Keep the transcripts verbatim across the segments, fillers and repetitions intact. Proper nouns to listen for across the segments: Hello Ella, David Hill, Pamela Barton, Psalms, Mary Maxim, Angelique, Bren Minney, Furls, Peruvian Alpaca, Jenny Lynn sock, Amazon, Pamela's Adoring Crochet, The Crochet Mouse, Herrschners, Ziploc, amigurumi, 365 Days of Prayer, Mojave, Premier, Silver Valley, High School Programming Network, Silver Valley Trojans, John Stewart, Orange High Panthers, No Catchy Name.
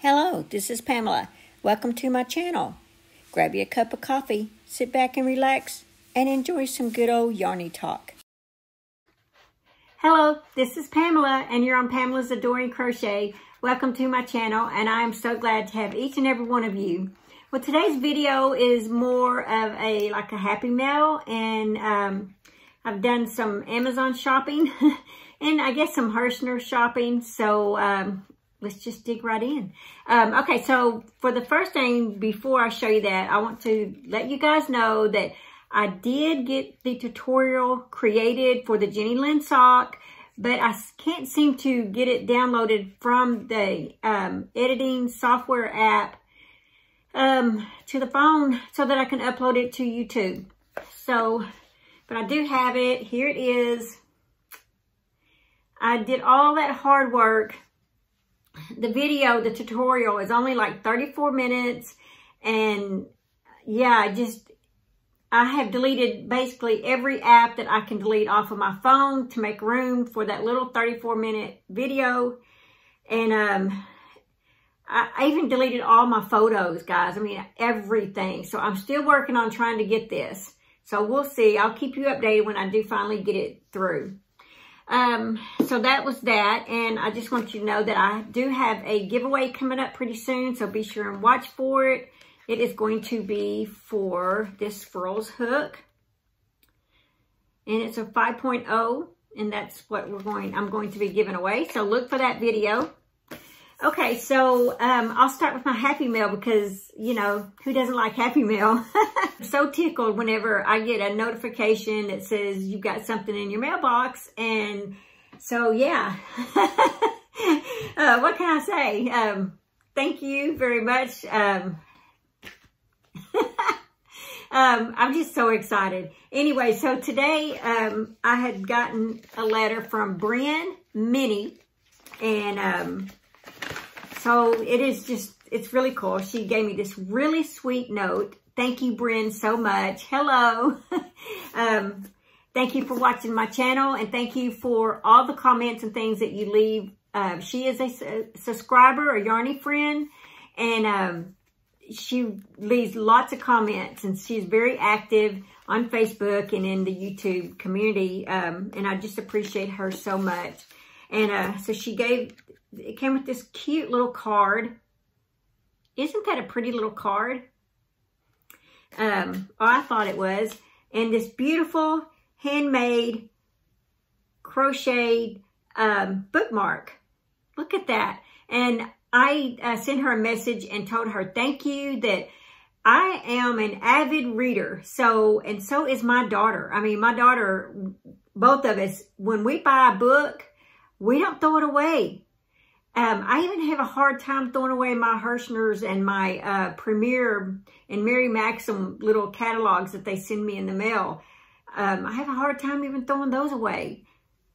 Hello, this is Pamela. Welcome to my channel. Grab you a cup of coffee, sit back and relax, and enjoy some good old yarny talk. Hello, this is Pamela, and you're on Pamela's Adoring Crochet. Welcome to my channel, and I am so glad to have each and every one of you. Well, today's video is more of a, like a happy mail, and um, I've done some Amazon shopping, and I guess some Herrschner shopping, so... Um, Let's just dig right in. Um, okay, so for the first thing, before I show you that, I want to let you guys know that I did get the tutorial created for the Jenny Lynn sock, but I can't seem to get it downloaded from the um, editing software app um, to the phone so that I can upload it to YouTube. So, but I do have it. Here it is. I did all that hard work. The video, the tutorial is only like thirty-four minutes, and yeah, I just, I have deleted basically every app that I can delete off of my phone to make room for that little thirty-four minute video. And um, I, I even deleted all my photos, guys. I mean, everything. So I'm still working on trying to get this. So we'll see. I'll keep you updated when I do finally get it through. Um, so that was that, and I just want you to know that I do have a giveaway coming up pretty soon, so be sure and watch for it. It is going to be for this Furls hook, and it's a five point oh, and that's what we're going, I'm going to be giving away, so look for that video. Okay, so, um, I'll start with my Happy Mail because, you know, who doesn't like Happy Mail? I'm so tickled whenever I get a notification that says you've got something in your mailbox. And so, yeah, uh, what can I say? Um, thank you very much. Um, um, I'm just so excited. Anyway, so today, um, I had gotten a letter from Bren Minney, and, um, so it is just, it's really cool. She gave me this really sweet note. Thank you, Bren, so much. Hello. um, thank you for watching my channel, and thank you for all the comments and things that you leave. Um, she is a, a subscriber, a yarny friend, and um, she leaves lots of comments, and she's very active on Facebook and in the YouTube community. Um, and I just appreciate her so much. And uh, so she gave... It came with this cute little card. Isn't that a pretty little card? Um, oh, I thought it was. And this beautiful handmade crocheted um, bookmark. Look at that. And I uh, sent her a message and told her, thank you, that I am an avid reader. So, and so is my daughter. I mean, my daughter, both of us, when we buy a book, we don't throw it away. Um, I even have a hard time throwing away my Herrschners and my uh, Premier and Mary Maxim little catalogs that they send me in the mail. Um, I have a hard time even throwing those away,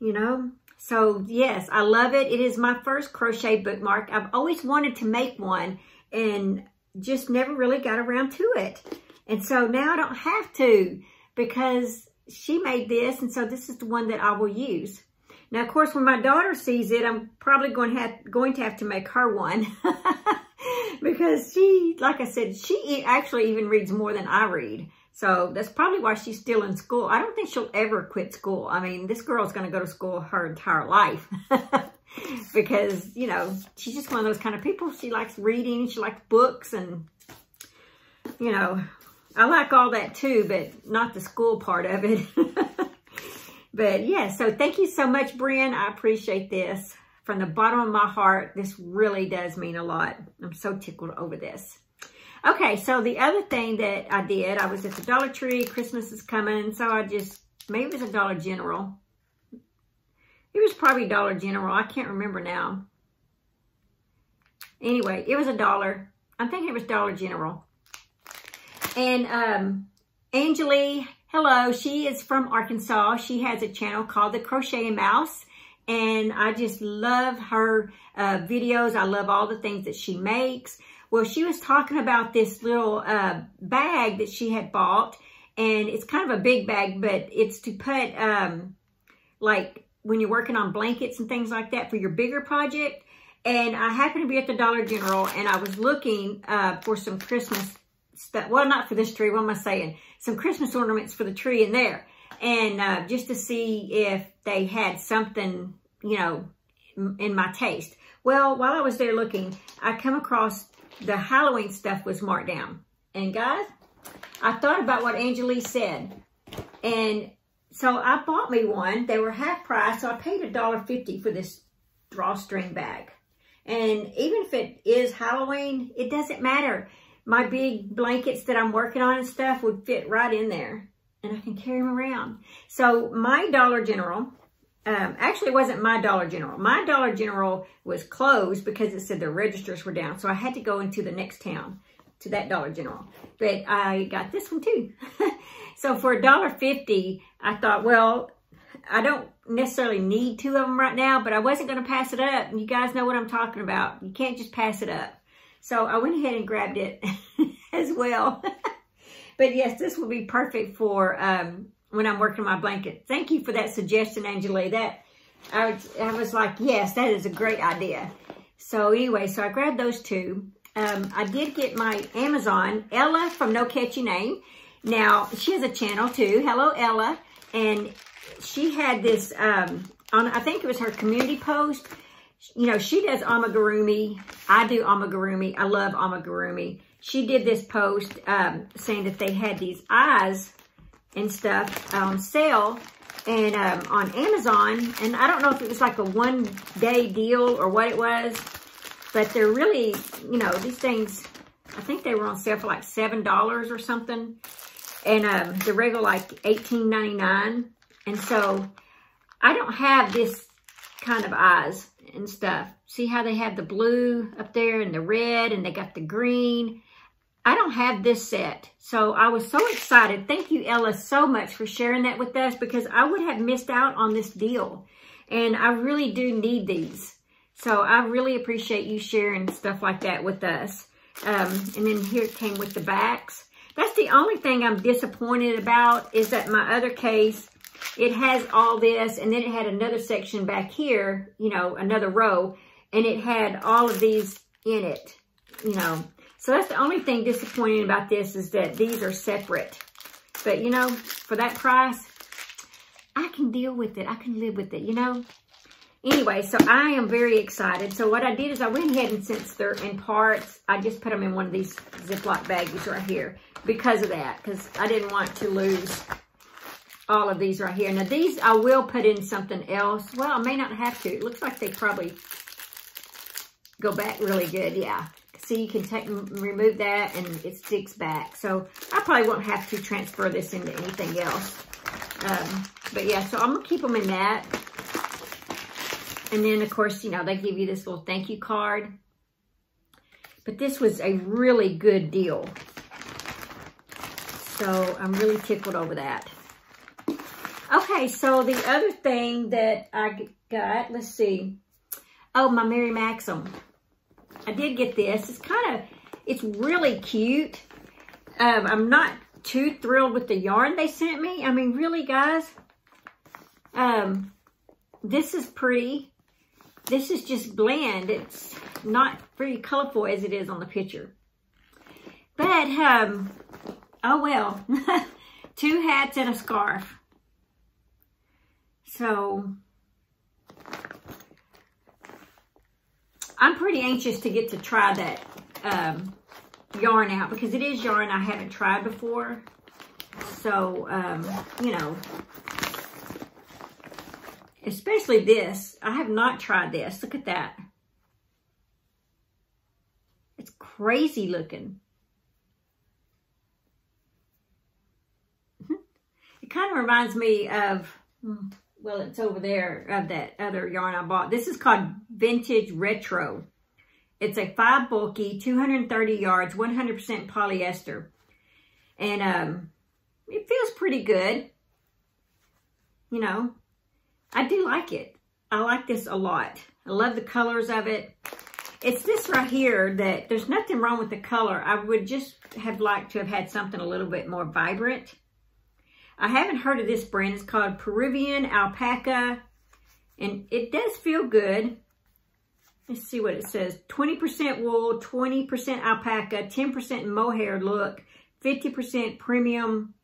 you know. So, yes, I love it. It is my first crochet bookmark. I've always wanted to make one and just never really got around to it. And so now I don't have to because she made this, and so this is the one that I will use. Now, of course, when my daughter sees it, I'm probably going to have, going to, have to make her one because she, like I said, she actually even reads more than I read. So that's probably why she's still in school. I don't think she'll ever quit school. I mean, this girl's going to go to school her entire life because, you know, she's just one of those kind of people. She likes reading. She likes books, and, you know, I like all that too, but not the school part of it. But yeah, so thank you so much, Bren. I appreciate this. From the bottom of my heart, this really does mean a lot. I'm so tickled over this. Okay, so the other thing that I did, I was at the Dollar Tree. Christmas is coming, so I just, maybe it was a Dollar General. It was probably Dollar General. I can't remember now. Anyway, it was a dollar. I'm thinking it was Dollar General. And um, Angelique... Hello, she is from Arkansas. She has a channel called The Crochet Mouse, and I just love her uh, videos. I love all the things that she makes. Well, she was talking about this little uh, bag that she had bought, and it's kind of a big bag, but it's to put, um, like, when you're working on blankets and things like that for your bigger project. And I happened to be at the Dollar General, and I was looking uh, for some Christmas stuff. Well, not for this tree. What am I saying? Some Christmas ornaments for the tree in there. And uh, just to see if they had something, you know, in my taste. Well, while I was there looking, I come across the Halloween stuff was marked down. And guys, I thought about what Angelique said. And so I bought me one. They were half price, so I paid a dollar fifty for this drawstring bag. And even if it is Halloween, it doesn't matter. My big blankets that I'm working on and stuff would fit right in there. And I can carry them around. So my Dollar General, um, actually it wasn't my Dollar General. My Dollar General was closed because it said the registers were down. So I had to go into the next town to that Dollar General. But I got this one too. So for a dollar fifty, I thought, well, I don't necessarily need two of them right now, but I wasn't going to pass it up. And you guys know what I'm talking about. You can't just pass it up. So I went ahead and grabbed it as well. But yes, this will be perfect for um, when I'm working my blanket. Thank you for that suggestion, Angela. That I was, I was like, yes, that is a great idea. So anyway, so I grabbed those two. Um, I did get my Amazon, Ella from No Catchy Name. Now, she has a channel too. Hello, Ella. And she had this, um, on, I think it was her community post. You know, she does amigurumi. I do amigurumi. I love amigurumi. She did this post um, saying that they had these eyes and stuff on sale and um, on Amazon. And I don't know if it was like a one-day deal or what it was, but they're really, you know, these things, I think they were on sale for like seven dollars or something. And um, the regular like eighteen ninety-nine. And so I don't have this kind of eyes and stuff. See how they have the blue up there and the red, and they got the green. I don't have this set. So I was so excited. Thank you, Ella, so much for sharing that with us, because I would have missed out on this deal. And I really do need these. So I really appreciate you sharing stuff like that with us. Um, and then here it came with the backs. That's the only thing I'm disappointed about, is that my other case, it has all this, and then it had another section back here, you know, another row, and it had all of these in it, you know. So that's the only thing disappointing about this, is that these are separate. But, you know, for that price, I can deal with it. I can live with it, you know. Anyway, so I am very excited. So what I did is I went ahead, and since they're in parts, I just put them in one of these Ziploc baggies right here because of that, because I didn't want to lose all of these right here. Now, these I will put in something else. Well, I may not have to. It looks like they probably go back really good. Yeah. See, you can take and remove that, and it sticks back. So, I probably won't have to transfer this into anything else. Um, but, yeah. So, I'm going to keep them in that. And then, of course, you know, they give you this little thank you card. But this was a really good deal. So, I'm really tickled over that. Okay, so the other thing that I got, let's see. Oh, my Mary Maxim. I did get this. It's kind of, it's really cute. Um, I'm not too thrilled with the yarn they sent me. I mean, really, guys. Um, this is pretty. This is just bland. It's not very colorful as it is on the picture. But, um, oh well. Two hats and a scarf. So, I'm pretty anxious to get to try that um, yarn out, because it is yarn I haven't tried before. So, um, you know, especially this. I have not tried this. Look at that. It's crazy looking. It kind of reminds me of... well, it's over there of that other yarn I bought. This is called Vintage Retro. It's a five bulky, two hundred thirty yards, one hundred percent polyester. And um, it feels pretty good. You know, I do like it. I like this a lot. I love the colors of it. It's this right here that there's nothing wrong with the color. I would just have liked to have had something a little bit more vibrant. I haven't heard of this brand. It's called Peruvian Alpaca. And it does feel good. Let's see what it says. twenty percent wool, twenty percent alpaca, ten percent mohair look, fifty percent premium.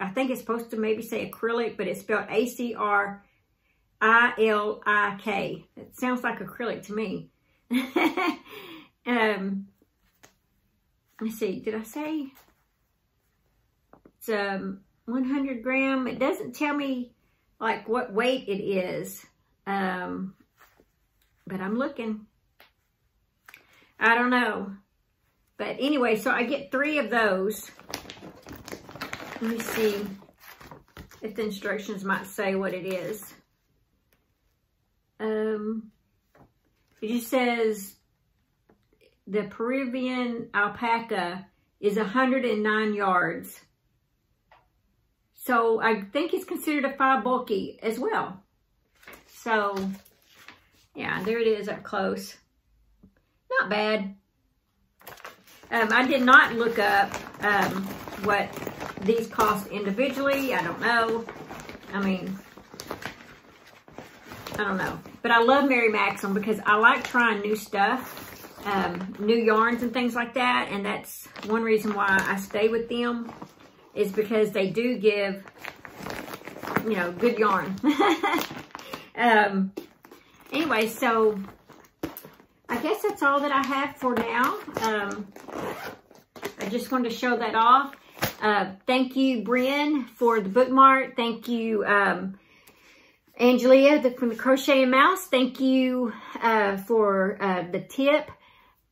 I think it's supposed to maybe say acrylic, but it's spelled A C R I L I K. It sounds like acrylic to me. um, let's see. Did I say? It's um, one hundred gram. It doesn't tell me like what weight it is. Um, but I'm looking. I don't know. But anyway, so I get three of those. Let me see if the instructions might say what it is. Um, it just says the Peruvian alpaca is one hundred nine yards. So I think it's considered a five bulky as well. So yeah, there it is up close. Not bad. Um, I did not look up um, what these cost individually. I don't know. I mean, I don't know. But I love Mary Maxim because I like trying new stuff, um, new yarns and things like that. And that's one reason why I stay with them, is because they do give, you know, good yarn. um, anyway, so I guess that's all that I have for now. Um, I just wanted to show that off. Uh, thank you, Bren, for the bookmark. Thank you, um, Angelique the, from the Crochet Mouse. Thank you uh, for uh, the tip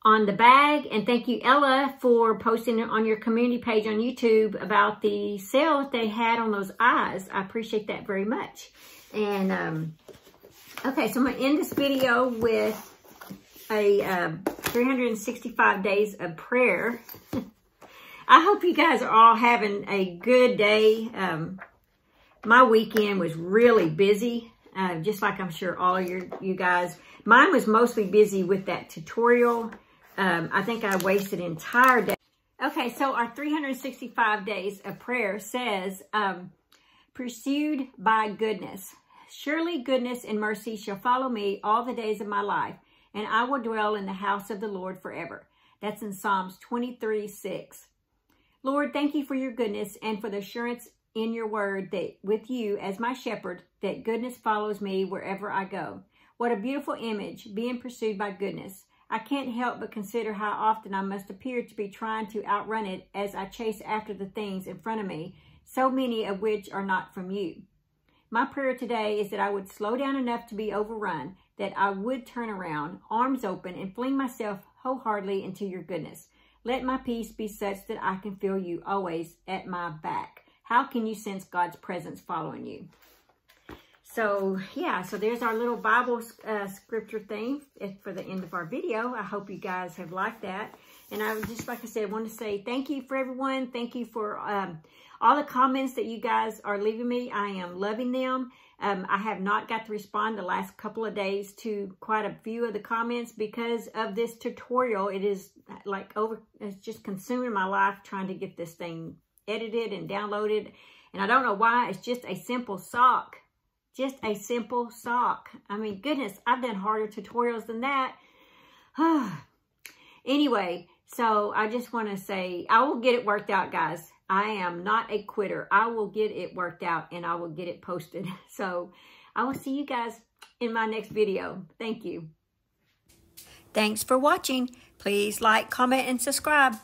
on the bag. And thank you, Ella, for posting on your community page on YouTube about the sale that they had on those eyes. I appreciate that very much. And, um, okay, so I'm going to end this video with a uh, three hundred sixty-five days of prayer. I hope you guys are all having a good day. Um, my weekend was really busy, uh, just like I'm sure all your you guys. Mine was mostly busy with that tutorial. Um, I think I wasted an entire day. Okay, so our three hundred sixty-five days of prayer says, um, pursued by goodness. Surely goodness and mercy shall follow me all the days of my life, and I will dwell in the house of the Lord forever. That's in Psalms twenty-three, six. Lord, thank you for your goodness and for the assurance in your word that with you as my shepherd, that goodness follows me wherever I go. What a beautiful image, being pursued by goodness. I can't help but consider how often I must appear to be trying to outrun it as I chase after the things in front of me, so many of which are not from you. My prayer today is that I would slow down enough to be overrun, that I would turn around, arms open, and fling myself wholeheartedly into your goodness. Let my peace be such that I can feel you always at my back. How can you sense God's presence following you? So, yeah, so there's our little Bible uh, scripture thing for the end of our video. I hope you guys have liked that. And I would just, like I said, want to say thank you for everyone. Thank you for um, all the comments that you guys are leaving me. I am loving them. Um, I have not got to respond the last couple of days to quite a few of the comments because of this tutorial. It is like over, it's just consuming my life trying to get this thing edited and downloaded. And I don't know why, it's just a simple sock. Just a simple sock. I mean, goodness, I've done harder tutorials than that. Anyway, so I just want to say, I will get it worked out, guys. I am not a quitter. I will get it worked out and I will get it posted. So I will see you guys in my next video. Thank you. Thanks for watching. Please like, comment, and subscribe.